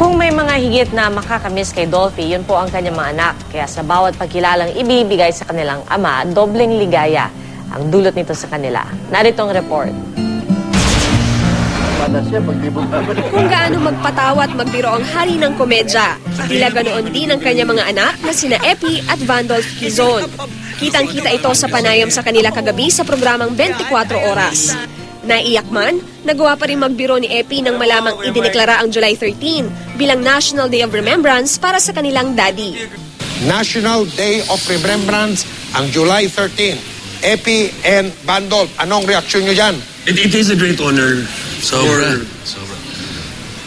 Kung may mga higit na makakamiss kay Dolphy, yun po ang kanyang mga anak. Kaya sa bawat pagkilalang ibibigay sa kanilang ama, dobleng ligaya ang dulot nito sa kanila. Narito ang report. Kung gaano magpatawa at magbiro ang hari ng komedya, tila ganoon din ang kanyang mga anak na sina Epi at Vandolph Quezon. Kitang-kita ito sa panayam sa kanila kagabi sa programang 24 Oras. Naiyak man, nagawa pa rin magbiro ni Epi nang malamang idineklara ang July 13 bilang National Day of Remembrance para sa kanilang daddy. National Day of Remembrance ang July 13. Epi and Vandolph, anong reaksyon nyo dyan? It is a great honor. Sobra.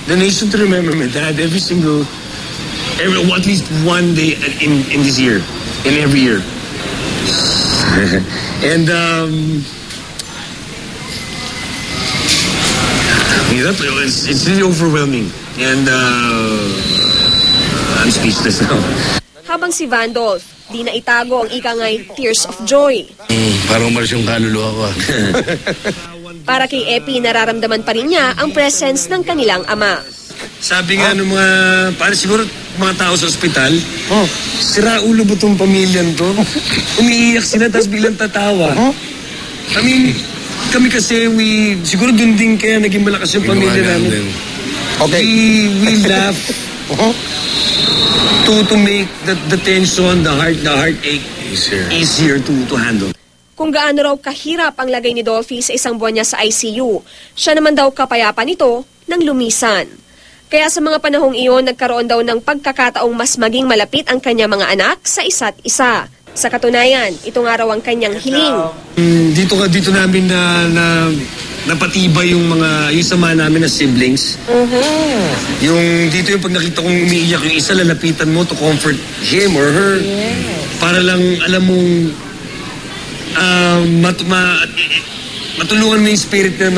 The nation to remember my dad every at least one day in this year, in every year. And it's really overwhelming and I'm speechless now. Habang si Vandolph, di na itago ang ikangay tears of joy. Parang umalis yung kaluluwa ko. Para kay Epi, nararamdaman pa rin niya ang presence ng kanilang ama. Sabi nga ng mga, para siguro mga tao sa ospital, sira ulo ba itong pamilyan to? Umiiyak sila tapos bilang tatawa. I mean, kami kasi, siguro dun din kaya naging malakas yung pamilya namin. Okay. We laugh. To make the tension, the heartache easier to handle. Kung gaano raw kahirap ang lagay ni Dolphy sa isang buwan niya sa ICU, siya naman daw kapayapa nito nang lumisan. Kaya sa mga panahong iyon, nagkaroon daw ng pagkakataong mas maging malapit ang kanyang mga anak sa isa't isa. Sa katunayan, ito nga raw ang kanyang hiling. Dito namin na napatibay yung sama namin na siblings. Yung dito yung pag nakita kong umiiyak yung isa, lalapitan mo to comfort him or her. Para lang alam mong matulungan mo yung spirit na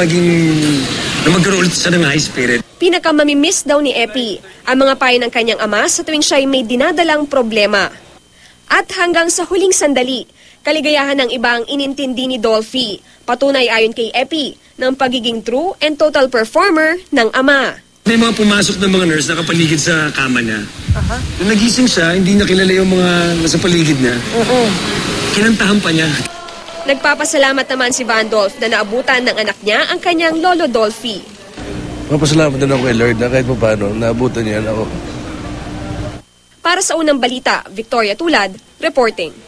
magkaroon ulit siya ng high spirit. Pinakamamimiss daw ni Epi ang mga payo ng kanyang ama sa tuwing siya ay may dinadalang problema. At hanggang sa huling sandali, kaligayahan ng iba ang inintindi ni Dolphy, patunay ayon kay Epi, ng pagiging true and total performer ng ama. May mga pumasok ng mga nurse na kapaligid sa kama niya. Nung nagising siya, hindi niya kilala yung mga nasa paligid niya. Kinantahan pa niya. Nagpapasalamat naman si Vandolph na naabutan ng anak niya ang kanyang lolo Dolphy. Nagpapasalamat din ako kay Lord na kahit paano naabutan niya ako. Para sa Unang Balita, Victoria Tulad, reporting.